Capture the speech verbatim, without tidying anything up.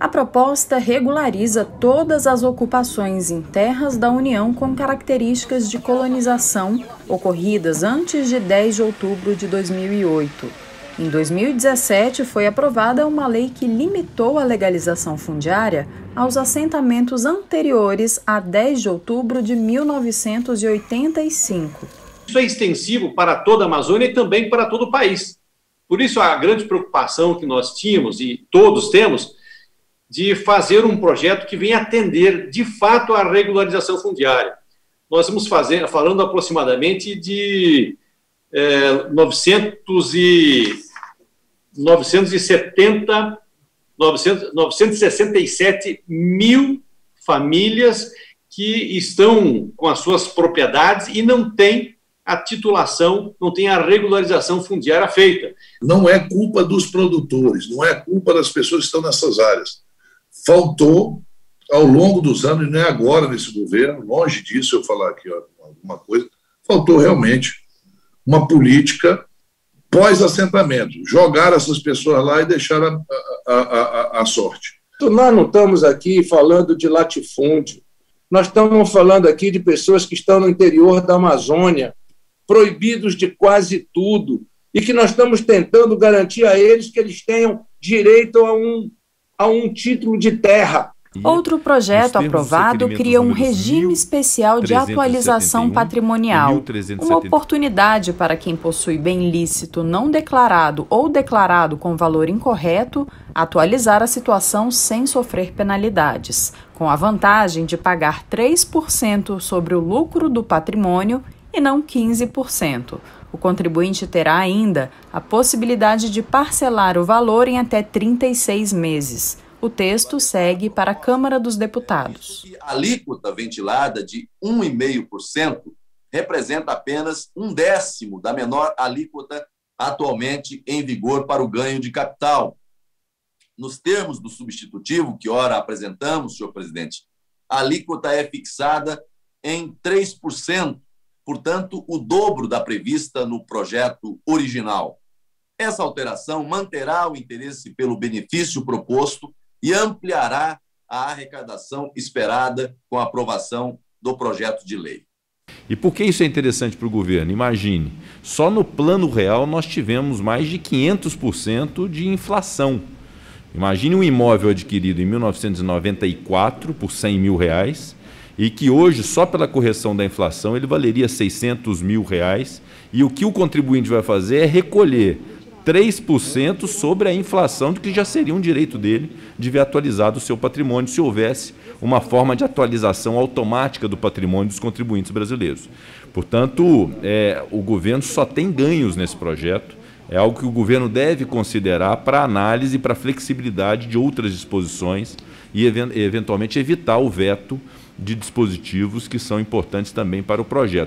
A proposta regulariza todas as ocupações em terras da União com características de colonização ocorridas antes de dez de outubro de dois mil e oito. Em dois mil e dezessete, foi aprovada uma lei que limitou a legalização fundiária aos assentamentos anteriores a dez de outubro de mil novecentos e oitenta e cinco. Isso é extensivo para toda a Amazônia e também para todo o país. Por isso, a grande preocupação que nós tínhamos, e todos temos, de fazer um projeto que venha atender, de fato, à regularização fundiária. Nós estamos fazendo, falando aproximadamente de é, novecentos e sessenta e sete mil famílias que estão com as suas propriedades e não têm a titulação, não tem a regularização fundiária feita. Não é culpa dos produtores, não é culpa das pessoas que estão nessas áreas. Faltou ao longo dos anos, e não é agora nesse governo, longe disso eu falar aqui ó, alguma coisa, faltou realmente uma política pós-assentamento, jogar essas pessoas lá e deixar a, a, a, a sorte. Nós não estamos aqui falando de latifúndio, nós estamos falando aqui de pessoas que estão no interior da Amazônia, proibidos de quase tudo, e que nós estamos tentando garantir a eles que eles tenham direito a um a um título de terra. Outro projeto aprovado cria um regime especial de atualização patrimonial, uma oportunidade para quem possui bem lícito não declarado ou declarado com valor incorreto, atualizar a situação sem sofrer penalidades, com a vantagem de pagar três por cento sobre o lucro do patrimônio e não quinze por cento. O contribuinte terá ainda a possibilidade de parcelar o valor em até trinta e seis meses. O texto segue para a Câmara dos Deputados. A alíquota ventilada de um vírgula cinco por cento representa apenas um décimo da menor alíquota atualmente em vigor para o ganho de capital. Nos termos do substitutivo que ora apresentamos, senhor presidente, a alíquota é fixada em três por cento. Portanto, o dobro da prevista no projeto original. Essa alteração manterá o interesse pelo benefício proposto e ampliará a arrecadação esperada com a aprovação do projeto de lei. E por que isso é interessante para o governo? Imagine, só no plano real nós tivemos mais de quinhentos por cento de inflação. Imagine um imóvel adquirido em mil novecentos e noventa e quatro por cem mil reais, e que hoje, só pela correção da inflação, ele valeria seiscentos mil reais, e o que o contribuinte vai fazer é recolher três por cento sobre a inflação, que já seria um direito dele de ver atualizado o seu patrimônio, se houvesse uma forma de atualização automática do patrimônio dos contribuintes brasileiros. Portanto, é, o governo só tem ganhos nesse projeto, é algo que o governo deve considerar para análise e para flexibilidade de outras disposições e, eventualmente, evitar o veto de dispositivos que são importantes também para o projeto.